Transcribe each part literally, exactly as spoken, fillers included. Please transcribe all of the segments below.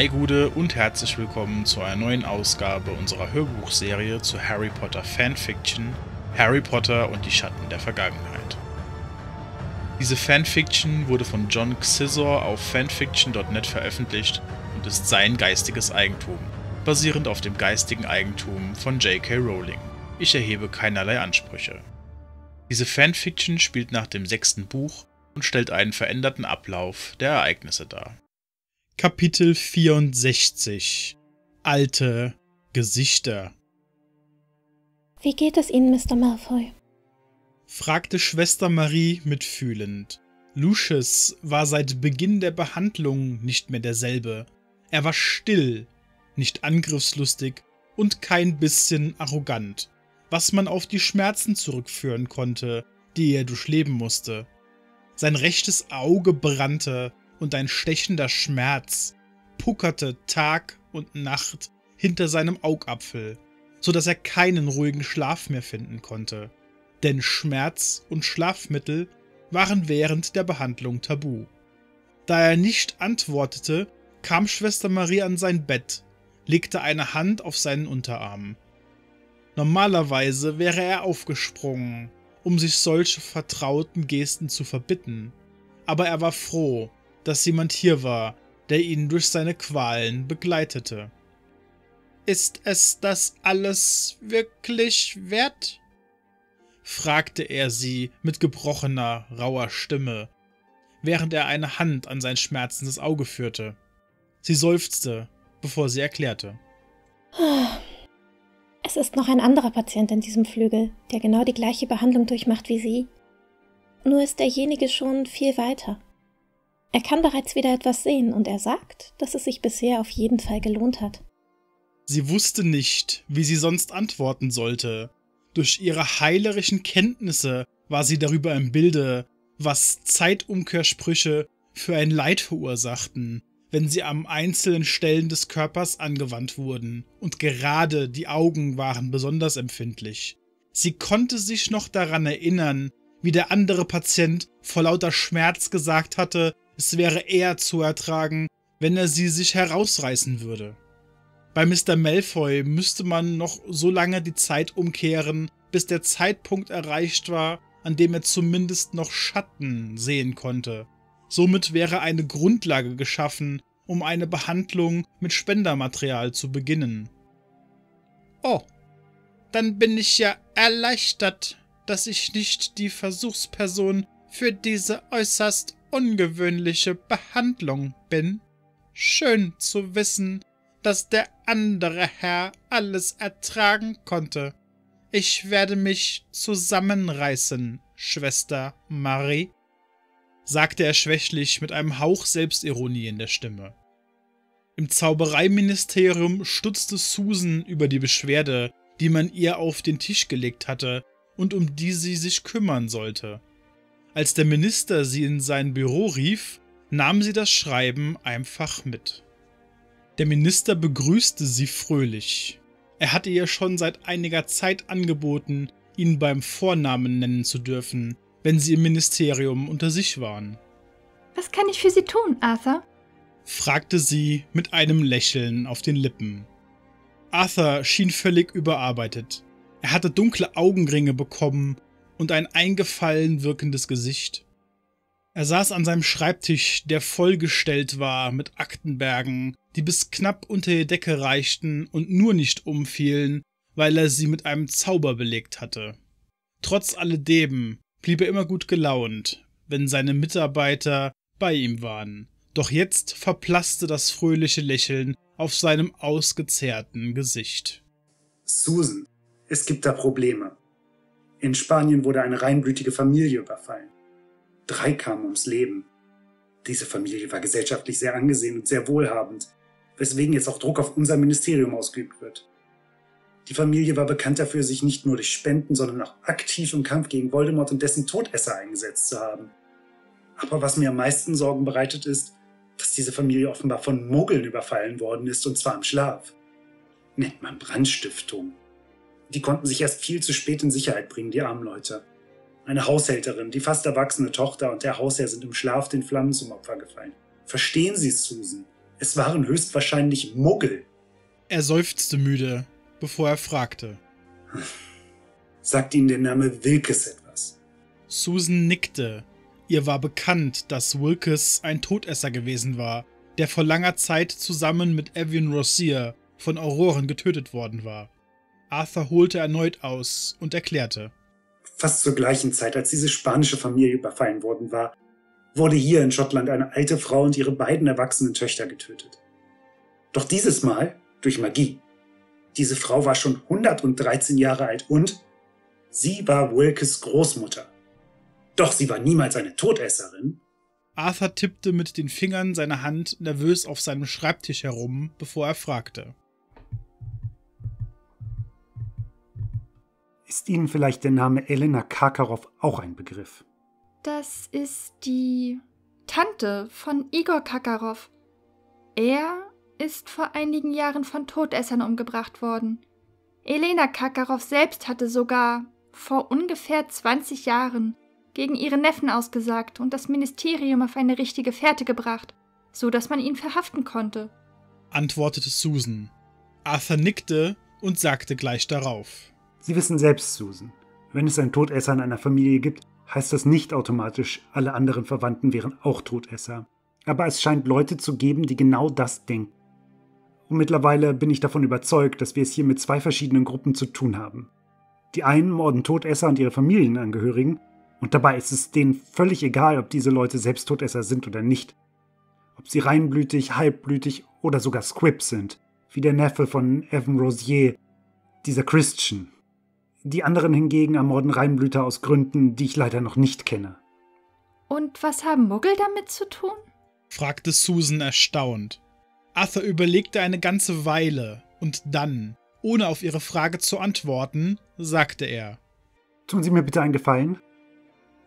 Hi Gude und herzlich willkommen zu einer neuen Ausgabe unserer Hörbuchserie zu Harry Potter Fanfiction, Harry Potter und die Schatten der Vergangenheit. Diese Fanfiction wurde von John Xisor auf fanfiction punkt net veröffentlicht und ist sein geistiges Eigentum, basierend auf dem geistigen Eigentum von J K Rowling. Ich erhebe keinerlei Ansprüche. Diese Fanfiction spielt nach dem sechsten Buch und stellt einen veränderten Ablauf der Ereignisse dar. Kapitel vierundsechzig – Alte Gesichter. »Wie geht es Ihnen, Mister Malfoy?« fragte Schwester Marie mitfühlend. Lucius war seit Beginn der Behandlung nicht mehr derselbe. Er war still, nicht angriffslustig und kein bisschen arrogant, was man auf die Schmerzen zurückführen konnte, die er durchleben musste. Sein rechtes Auge brannte, und ein stechender Schmerz puckerte Tag und Nacht hinter seinem Augapfel, so dass er keinen ruhigen Schlaf mehr finden konnte, denn Schmerz und Schlafmittel waren während der Behandlung tabu. Da er nicht antwortete, kam Schwester Marie an sein Bett, legte eine Hand auf seinen Unterarm. Normalerweise wäre er aufgesprungen, um sich solche vertrauten Gesten zu verbitten, aber er war froh, dass jemand hier war, der ihn durch seine Qualen begleitete. »Ist es das alles wirklich wert?« fragte er sie mit gebrochener, rauer Stimme, während er eine Hand an sein schmerzendes Auge führte. Sie seufzte, bevor sie erklärte. »Es ist noch ein anderer Patient in diesem Flügel, der genau die gleiche Behandlung durchmacht wie Sie. Nur ist derjenige schon viel weiter. Er kann bereits wieder etwas sehen und er sagt, dass es sich bisher auf jeden Fall gelohnt hat.« Sie wusste nicht, wie sie sonst antworten sollte. Durch ihre heilerischen Kenntnisse war sie darüber im Bilde, was Zeitumkehrsprüche für ein Leid verursachten, wenn sie an einzelnen Stellen des Körpers angewandt wurden, und gerade die Augen waren besonders empfindlich. Sie konnte sich noch daran erinnern, wie der andere Patient vor lauter Schmerz gesagt hatte, es wäre eher zu ertragen, wenn er sie sich herausreißen würde. Bei Mister Malfoy müsste man noch so lange die Zeit umkehren, bis der Zeitpunkt erreicht war, an dem er zumindest noch Schatten sehen konnte. Somit wäre eine Grundlage geschaffen, um eine Behandlung mit Spendermaterial zu beginnen. »Oh, dann bin ich ja erleichtert, dass ich nicht die Versuchsperson für diese äußerst ungewöhnliche Behandlung bin. Schön zu wissen, dass der andere Herr alles ertragen konnte. Ich werde mich zusammenreißen, Schwester Marie«, sagte er schwächlich mit einem Hauch Selbstironie in der Stimme. Im Zaubereiministerium stutzte Susan über die Beschwerde, die man ihr auf den Tisch gelegt hatte und um die sie sich kümmern sollte. Als der Minister sie in sein Büro rief, nahm sie das Schreiben einfach mit. Der Minister begrüßte sie fröhlich. Er hatte ihr schon seit einiger Zeit angeboten, ihn beim Vornamen nennen zu dürfen, wenn sie im Ministerium unter sich waren. »Was kann ich für Sie tun, Arthur?« fragte sie mit einem Lächeln auf den Lippen. Arthur schien völlig überarbeitet. Er hatte dunkle Augenringe bekommen und ein eingefallen wirkendes Gesicht. Er saß an seinem Schreibtisch, der vollgestellt war mit Aktenbergen, die bis knapp unter die Decke reichten und nur nicht umfielen, weil er sie mit einem Zauber belegt hatte. Trotz alledem blieb er immer gut gelaunt, wenn seine Mitarbeiter bei ihm waren. Doch jetzt verblasste das fröhliche Lächeln auf seinem ausgezehrten Gesicht. »Susan, es gibt da Probleme. In Spanien wurde eine reinblütige Familie überfallen. Drei kamen ums Leben. Diese Familie war gesellschaftlich sehr angesehen und sehr wohlhabend, weswegen jetzt auch Druck auf unser Ministerium ausgeübt wird. Die Familie war bekannt dafür, sich nicht nur durch Spenden, sondern auch aktiv im Kampf gegen Voldemort und dessen Todesser eingesetzt zu haben. Aber was mir am meisten Sorgen bereitet ist, dass diese Familie offenbar von Muggeln überfallen worden ist, und zwar im Schlaf. Nennt man Brandstiftung. Die konnten sich erst viel zu spät in Sicherheit bringen, die armen Leute. Eine Haushälterin, die fast erwachsene Tochter und der Hausherr sind im Schlaf den Flammen zum Opfer gefallen. Verstehen Sie, Susan? Es waren höchstwahrscheinlich Muggel. Er seufzte müde, bevor er fragte. Sagt Ihnen der Name Wilkes etwas? Susan nickte. Ihr war bekannt, dass Wilkes ein Todesser gewesen war, der vor langer Zeit zusammen mit Evian Rossier von Auroren getötet worden war. Arthur holte erneut aus und erklärte. Fast zur gleichen Zeit, als diese spanische Familie überfallen worden war, wurde hier in Schottland eine alte Frau und ihre beiden erwachsenen Töchter getötet. Doch dieses Mal durch Magie. Diese Frau war schon hundertdreizehn Jahre alt und sie war Wilkes Großmutter. Doch sie war niemals eine Todesserin. Arthur tippte mit den Fingern seiner Hand nervös auf seinem Schreibtisch herum, bevor er fragte. Ist Ihnen vielleicht der Name Elena Karkaroff auch ein Begriff? Das ist die Tante von Igor Karkaroff. Er ist vor einigen Jahren von Todessern umgebracht worden. Elena Karkaroff selbst hatte sogar vor ungefähr zwanzig Jahren gegen ihren Neffen ausgesagt und das Ministerium auf eine richtige Fährte gebracht, so dass man ihn verhaften konnte, antwortete Susan. Arthur nickte und sagte gleich darauf. Sie wissen selbst, Susan, wenn es einen Todesser in einer Familie gibt, heißt das nicht automatisch, alle anderen Verwandten wären auch Todesser. Aber es scheint Leute zu geben, die genau das denken. Und mittlerweile bin ich davon überzeugt, dass wir es hier mit zwei verschiedenen Gruppen zu tun haben. Die einen morden Todesser und ihre Familienangehörigen, und dabei ist es denen völlig egal, ob diese Leute selbst Todesser sind oder nicht. Ob sie reinblütig, halbblütig oder sogar Squibs sind, wie der Neffe von Evan Rosier, dieser Christian. Die anderen hingegen ermorden Reinblüter aus Gründen, die ich leider noch nicht kenne. Und was haben Muggel damit zu tun? Fragte Susan erstaunt. Arthur überlegte eine ganze Weile und dann, ohne auf ihre Frage zu antworten, sagte er. Tun Sie mir bitte einen Gefallen.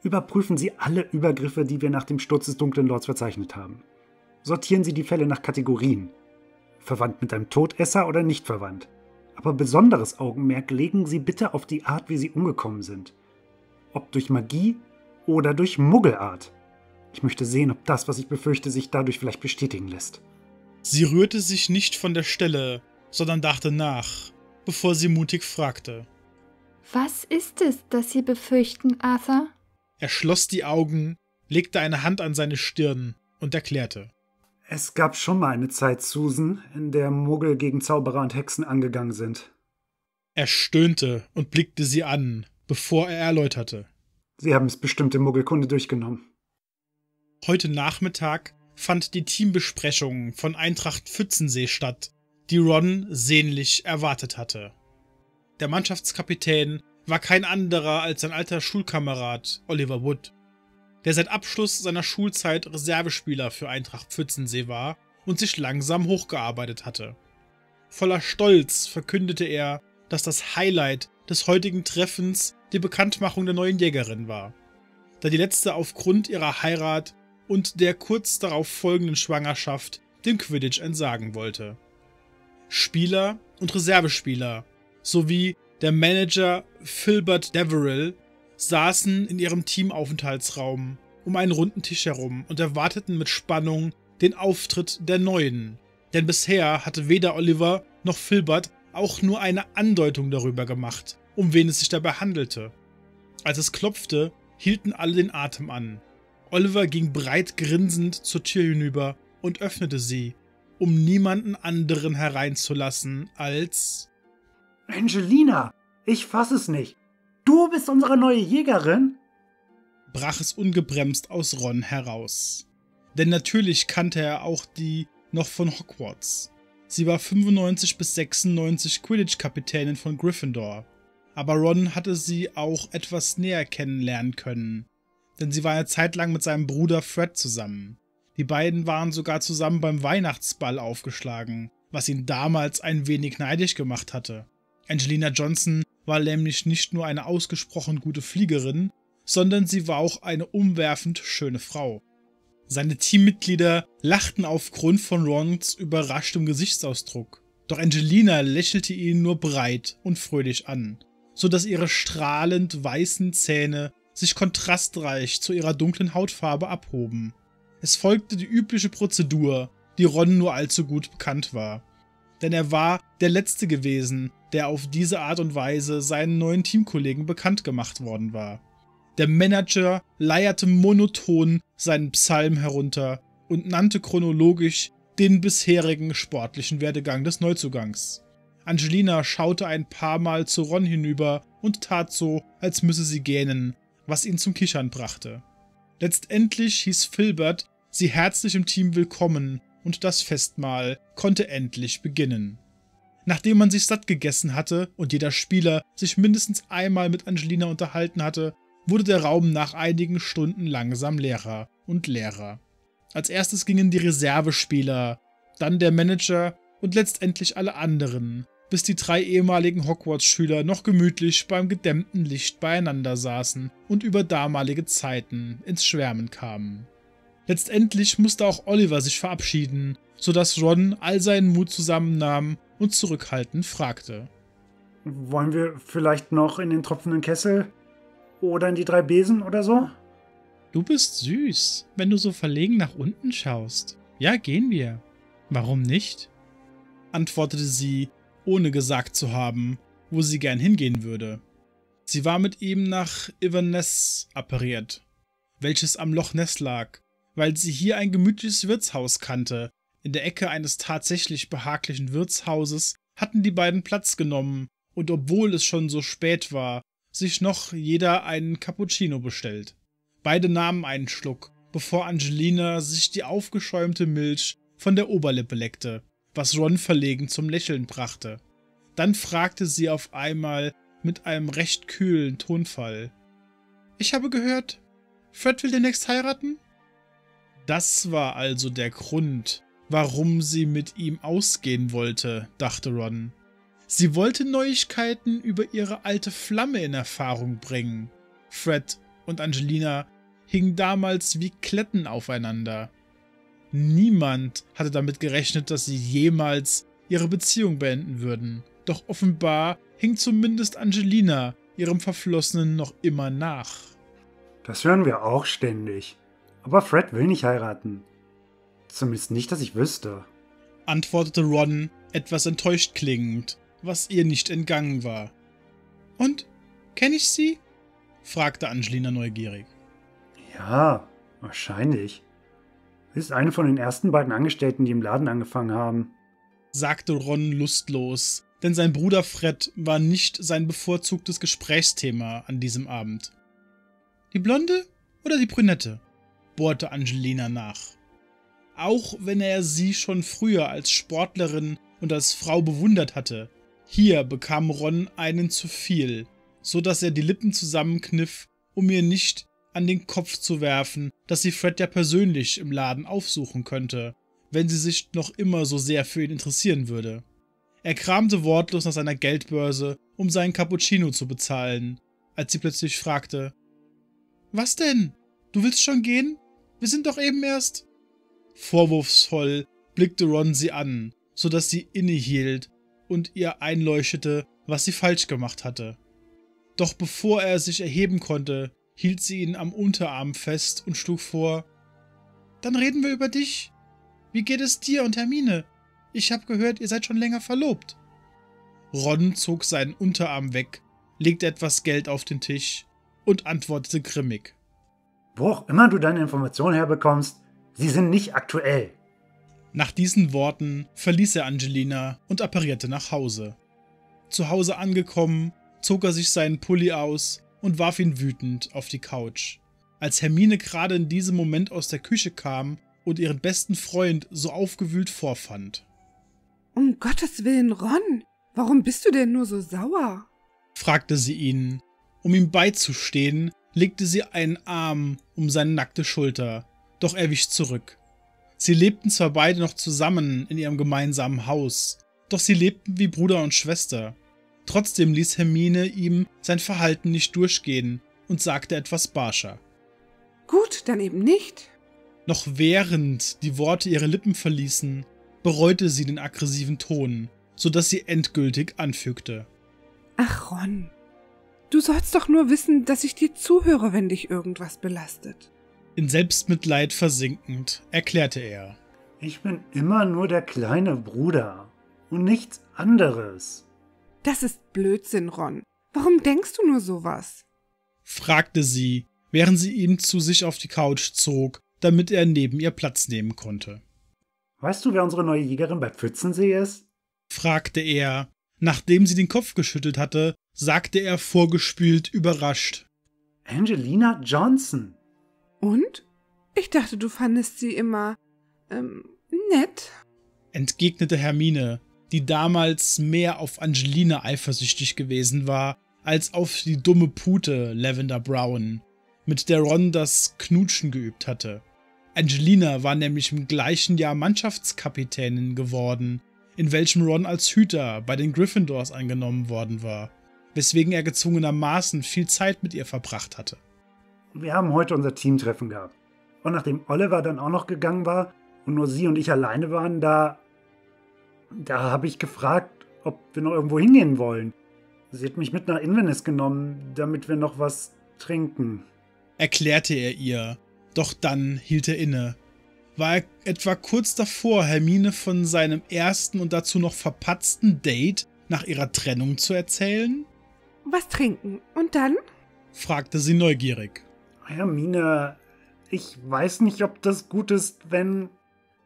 Überprüfen Sie alle Übergriffe, die wir nach dem Sturz des Dunklen Lords verzeichnet haben. Sortieren Sie die Fälle nach Kategorien. Verwandt mit einem Todesser oder nicht verwandt? Aber besonderes Augenmerk legen Sie bitte auf die Art, wie sie umgekommen sind. Ob durch Magie oder durch Muggelart. Ich möchte sehen, ob das, was ich befürchte, sich dadurch vielleicht bestätigen lässt. Sie rührte sich nicht von der Stelle, sondern dachte nach, bevor sie mutig fragte. Was ist es, das Sie befürchten, Arthur? Er schloss die Augen, legte eine Hand an seine Stirn und erklärte. Es gab schon mal eine Zeit, Susan, in der Muggel gegen Zauberer und Hexen angegangen sind. Er stöhnte und blickte sie an, bevor er erläuterte. Sie haben es bestimmt in Muggelkunde durchgenommen. Heute Nachmittag fand die Teambesprechung von Eintracht-Pfützensee statt, die Ron sehnlich erwartet hatte. Der Mannschaftskapitän war kein anderer als sein alter Schulkamerad Oliver Wood, der seit Abschluss seiner Schulzeit Reservespieler für Eintracht-Pfützensee war und sich langsam hochgearbeitet hatte. Voller Stolz verkündete er, dass das Highlight des heutigen Treffens die Bekanntmachung der neuen Jägerin war, da die letzte aufgrund ihrer Heirat und der kurz darauf folgenden Schwangerschaft dem Quidditch entsagen wollte. Spieler und Reservespieler sowie der Manager Philbert Deverell saßen in ihrem Teamaufenthaltsraum um einen runden Tisch herum und erwarteten mit Spannung den Auftritt der Neuen, denn bisher hatte weder Oliver noch Philbert auch nur eine Andeutung darüber gemacht, um wen es sich dabei handelte. Als es klopfte, hielten alle den Atem an. Oliver ging breit grinsend zur Tür hinüber und öffnete sie, um niemanden anderen hereinzulassen als... Angelina, ich fass es nicht. Du bist unsere neue Jägerin? Brach es ungebremst aus Ron heraus. Denn natürlich kannte er auch die noch von Hogwarts. Sie war fünfundneunzig bis sechsundneunzig Quidditch-Kapitänin von Gryffindor. Aber Ron hatte sie auch etwas näher kennenlernen können. Denn sie war eine Zeit lang mit seinem Bruder Fred zusammen. Die beiden waren sogar zusammen beim Weihnachtsball aufgeschlagen, was ihn damals ein wenig neidisch gemacht hatte. Angelina Johnson war nämlich nicht nur eine ausgesprochen gute Fliegerin, sondern sie war auch eine umwerfend schöne Frau. Seine Teammitglieder lachten aufgrund von Rons überraschtem Gesichtsausdruck, doch Angelina lächelte ihn nur breit und fröhlich an, sodass ihre strahlend weißen Zähne sich kontrastreich zu ihrer dunklen Hautfarbe abhoben. Es folgte die übliche Prozedur, die Ron nur allzu gut bekannt war. Denn er war der Letzte gewesen, der auf diese Art und Weise seinen neuen Teamkollegen bekannt gemacht worden war. Der Manager leierte monoton seinen Psalm herunter und nannte chronologisch den bisherigen sportlichen Werdegang des Neuzugangs. Angelina schaute ein paar Mal zu Ron hinüber und tat so, als müsse sie gähnen, was ihn zum Kichern brachte. Letztendlich hieß Philbert sie herzlich im Team willkommen und das Festmahl konnte endlich beginnen. Nachdem man sich satt gegessen hatte und jeder Spieler sich mindestens einmal mit Angelina unterhalten hatte, wurde der Raum nach einigen Stunden langsam leerer und leerer. Als erstes gingen die Reservespieler, dann der Manager und letztendlich alle anderen, bis die drei ehemaligen Hogwarts-Schüler noch gemütlich beim gedämmten Licht beieinander saßen und über damalige Zeiten ins Schwärmen kamen. Letztendlich musste auch Oliver sich verabschieden, sodass Ron all seinen Mut zusammennahm und zurückhaltend fragte. Wollen wir vielleicht noch in den tropfenden Kessel? Oder in die drei Besen oder so? Du bist süß, wenn du so verlegen nach unten schaust. Ja, gehen wir. Warum nicht? Antwortete sie, ohne gesagt zu haben, wo sie gern hingehen würde. Sie war mit ihm nach Inverness appariert, welches am Loch Ness lag, weil sie hier ein gemütliches Wirtshaus kannte. In der Ecke eines tatsächlich behaglichen Wirtshauses hatten die beiden Platz genommen und obwohl es schon so spät war, sich noch jeder einen Cappuccino bestellt. Beide nahmen einen Schluck, bevor Angelina sich die aufgeschäumte Milch von der Oberlippe leckte, was Ron verlegen zum Lächeln brachte. Dann fragte sie auf einmal mit einem recht kühlen Tonfall. »Ich habe gehört, Fred will demnächst heiraten?« Das war also der Grund, warum sie mit ihm ausgehen wollte, dachte Ron. Sie wollte Neuigkeiten über ihre alte Flamme in Erfahrung bringen. Fred und Angelina hingen damals wie Kletten aufeinander. Niemand hatte damit gerechnet, dass sie jemals ihre Beziehung beenden würden. Doch offenbar hing zumindest Angelina ihrem Verflossenen noch immer nach. Das hören wir auch ständig. Aber Fred will nicht heiraten. Zumindest nicht, dass ich wüsste. Antwortete Ron, etwas enttäuscht klingend, was ihr nicht entgangen war. »Und? Kenne ich sie?« fragte Angelina neugierig. »Ja, wahrscheinlich. Ist eine von den ersten beiden Angestellten, die im Laden angefangen haben«, sagte Ron lustlos, denn sein Bruder Fred war nicht sein bevorzugtes Gesprächsthema an diesem Abend. »Die Blonde oder die Brünette?« bohrte Angelina nach. Auch wenn er sie schon früher als Sportlerin und als Frau bewundert hatte, hier bekam Ron einen zu viel, so dass er die Lippen zusammenkniff, um ihr nicht an den Kopf zu werfen, dass sie Fred ja persönlich im Laden aufsuchen könnte, wenn sie sich noch immer so sehr für ihn interessieren würde. Er kramte wortlos nach seiner Geldbörse, um seinen Cappuccino zu bezahlen, als sie plötzlich fragte, »Was denn? Du willst schon gehen? Wir sind doch eben erst...« Vorwurfsvoll blickte Ron sie an, sodass sie innehielt und ihr einleuchtete, was sie falsch gemacht hatte. Doch bevor er sich erheben konnte, hielt sie ihn am Unterarm fest und schlug vor, »Dann reden wir über dich. Wie geht es dir und Hermine? Ich habe gehört, ihr seid schon länger verlobt.« Ron zog seinen Unterarm weg, legte etwas Geld auf den Tisch und antwortete grimmig, »Wo auch immer du deine Informationen herbekommst, sie sind nicht aktuell.« Nach diesen Worten verließ er Angelina und apparierte nach Hause. Zu Hause angekommen, zog er sich seinen Pulli aus und warf ihn wütend auf die Couch. Als Hermine gerade in diesem Moment aus der Küche kam und ihren besten Freund so aufgewühlt vorfand. »Um Gottes Willen, Ron, warum bist du denn nur so sauer?« fragte sie ihn. Um ihm beizustehen, legte sie einen Arm um seine nackte Schulter, doch er wich zurück. Sie lebten zwar beide noch zusammen in ihrem gemeinsamen Haus, doch sie lebten wie Bruder und Schwester. Trotzdem ließ Hermine ihm sein Verhalten nicht durchgehen und sagte etwas barscher. »Gut, dann eben nicht.« Noch während die Worte ihre Lippen verließen, bereute sie den aggressiven Ton, sodass sie endgültig anfügte. »Ach Ron, du sollst doch nur wissen, dass ich dir zuhöre, wenn dich irgendwas belastet.« In Selbstmitleid versinkend, erklärte er. Ich bin immer nur der kleine Bruder und nichts anderes. Das ist Blödsinn, Ron. Warum denkst du nur sowas? Fragte sie, während sie ihn zu sich auf die Couch zog, damit er neben ihr Platz nehmen konnte. Weißt du, wer unsere neue Jägerin bei Pfützensee ist? Fragte er. Nachdem sie den Kopf geschüttelt hatte, sagte er vorgespült überrascht. Angelina Johnson. Und? Ich dachte, du fandest sie immer, ähm, nett. Entgegnete Hermine, die damals mehr auf Angelina eifersüchtig gewesen war, als auf die dumme Pute Lavender Brown, mit der Ron das Knutschen geübt hatte. Angelina war nämlich im gleichen Jahr Mannschaftskapitänin geworden, in welchem Ron als Hüter bei den Gryffindors angenommen worden war, weswegen er gezwungenermaßen viel Zeit mit ihr verbracht hatte. Wir haben heute unser Teamtreffen gehabt. Und nachdem Oliver dann auch noch gegangen war und nur sie und ich alleine waren, da... Da habe ich gefragt, ob wir noch irgendwo hingehen wollen. Sie hat mich mit nach Inverness genommen, damit wir noch was trinken. Erklärte er ihr. Doch dann hielt er inne. War er etwa kurz davor, Hermine von seinem ersten und dazu noch verpatzten Date nach ihrer Trennung zu erzählen? Was trinken? Und dann? Fragte sie neugierig. Hermine, ich weiß nicht, ob das gut ist, wenn...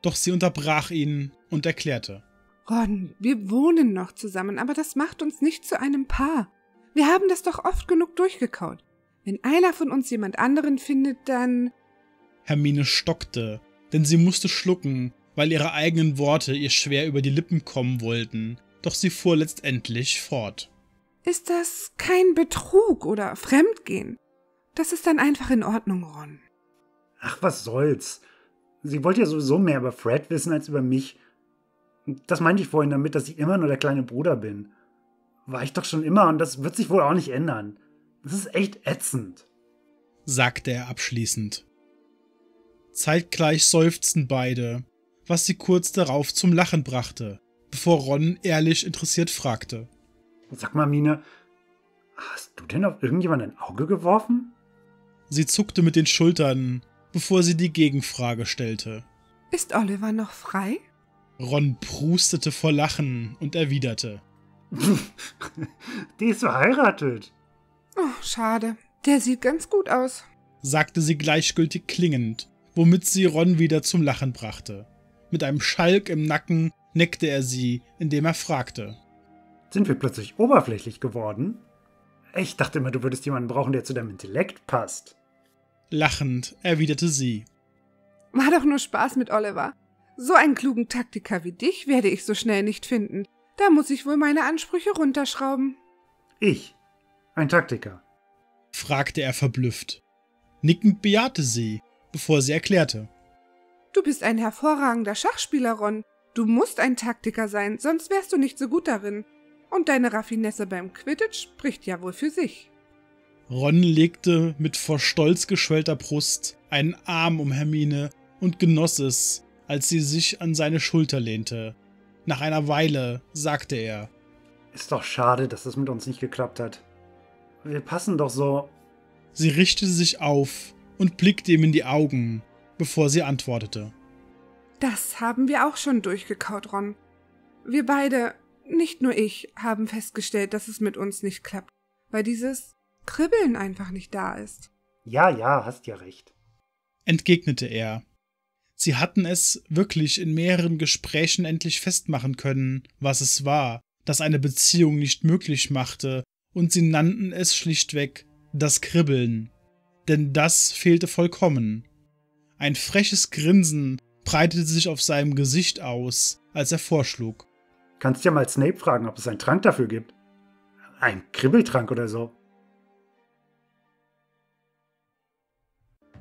Doch sie unterbrach ihn und erklärte. Ron, wir wohnen noch zusammen, aber das macht uns nicht zu einem Paar. Wir haben das doch oft genug durchgekaut. Wenn einer von uns jemand anderen findet, dann... Hermine stockte, denn sie musste schlucken, weil ihre eigenen Worte ihr schwer über die Lippen kommen wollten. Doch sie fuhr letztendlich fort. Ist das kein Betrug oder Fremdgehen? Das ist dann einfach in Ordnung, Ron. Ach, was soll's. Sie wollte ja sowieso mehr über Fred wissen als über mich. Das meinte ich vorhin damit, dass ich immer nur der kleine Bruder bin. War ich doch schon immer und das wird sich wohl auch nicht ändern. Das ist echt ätzend, sagte er abschließend. Zeitgleich seufzten beide, was sie kurz darauf zum Lachen brachte, bevor Ron ehrlich interessiert fragte. Sag mal, Mine, hast du denn auf irgendjemanden ein Auge geworfen? Sie zuckte mit den Schultern, bevor sie die Gegenfrage stellte. Ist Oliver noch frei? Ron prustete vor Lachen und erwiderte. Die ist verheiratet. Oh, schade. Der sieht ganz gut aus, sagte sie gleichgültig klingend, womit sie Ron wieder zum Lachen brachte. Mit einem Schalk im Nacken neckte er sie, indem er fragte. Sind wir plötzlich oberflächlich geworden? Ich dachte immer, du würdest jemanden brauchen, der zu deinem Intellekt passt. Lachend erwiderte sie. War doch nur Spaß mit Oliver. So einen klugen Taktiker wie dich werde ich so schnell nicht finden. Da muss ich wohl meine Ansprüche runterschrauben. Ich? Ein Taktiker? Fragte er verblüfft. Nickend bejahte sie, bevor sie erklärte. Du bist ein hervorragender Schachspieler, Ron. Du musst ein Taktiker sein, sonst wärst du nicht so gut darin. Und deine Raffinesse beim Quidditch spricht ja wohl für sich. Ron legte mit vor Stolz geschwellter Brust einen Arm um Hermine und genoss es, als sie sich an seine Schulter lehnte. Nach einer Weile sagte er. Ist doch schade, dass das mit uns nicht geklappt hat. Wir passen doch so. Sie richtete sich auf und blickte ihm in die Augen, bevor sie antwortete. Das haben wir auch schon durchgekaut, Ron. Wir beide, nicht nur ich, haben festgestellt, dass es mit uns nicht klappt, weil dieses Kribbeln einfach nicht da ist. Ja, ja, hast ja recht, entgegnete er. Sie hatten es wirklich in mehreren Gesprächen endlich festmachen können, was es war, das eine Beziehung nicht möglich machte, und sie nannten es schlichtweg das Kribbeln. Denn das fehlte vollkommen. Ein freches Grinsen breitete sich auf seinem Gesicht aus, als er vorschlug. Kannst ja mal Snape fragen, ob es einen Trank dafür gibt. Ein Kribbeltrank oder so.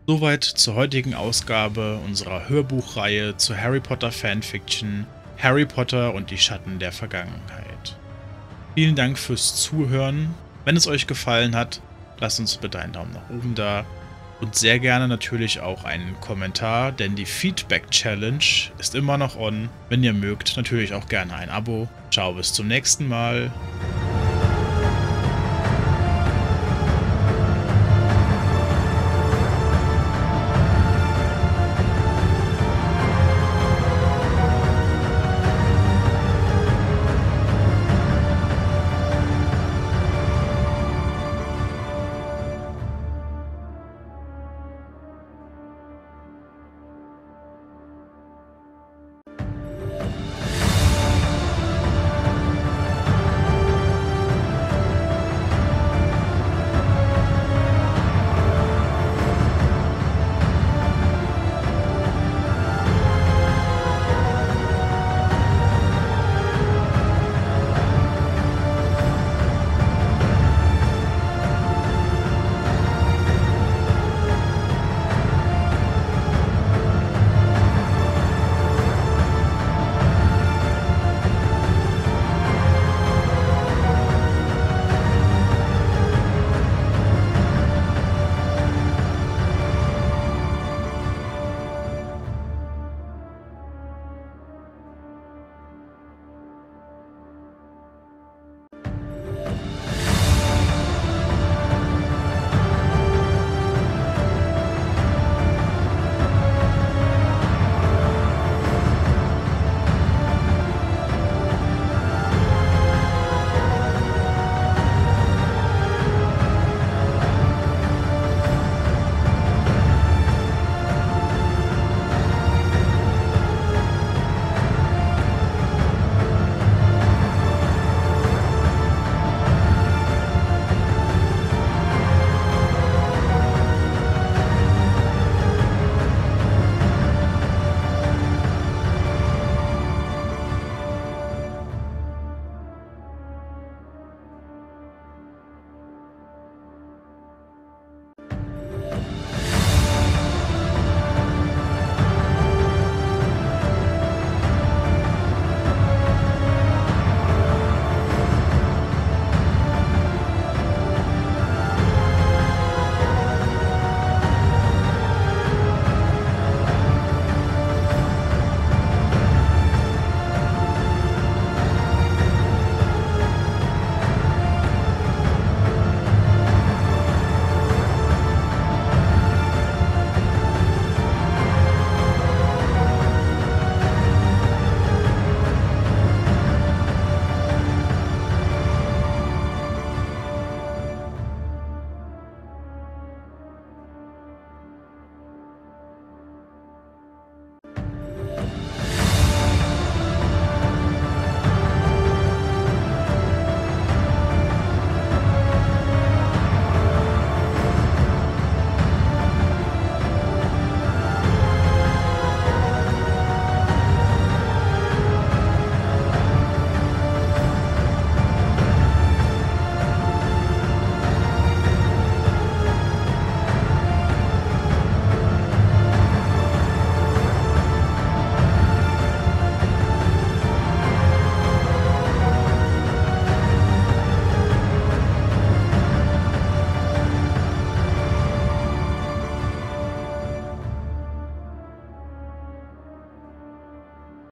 Soweit zur heutigen Ausgabe unserer Hörbuchreihe zu Harry Potter Fanfiction, Harry Potter und die Schatten der Vergangenheit. Vielen Dank fürs Zuhören. Wenn es euch gefallen hat, lasst uns bitte einen Daumen nach oben da und sehr gerne natürlich auch einen Kommentar, denn die Feedback Challenge ist immer noch on. Wenn ihr mögt, natürlich auch gerne ein Abo. Ciao, bis zum nächsten Mal.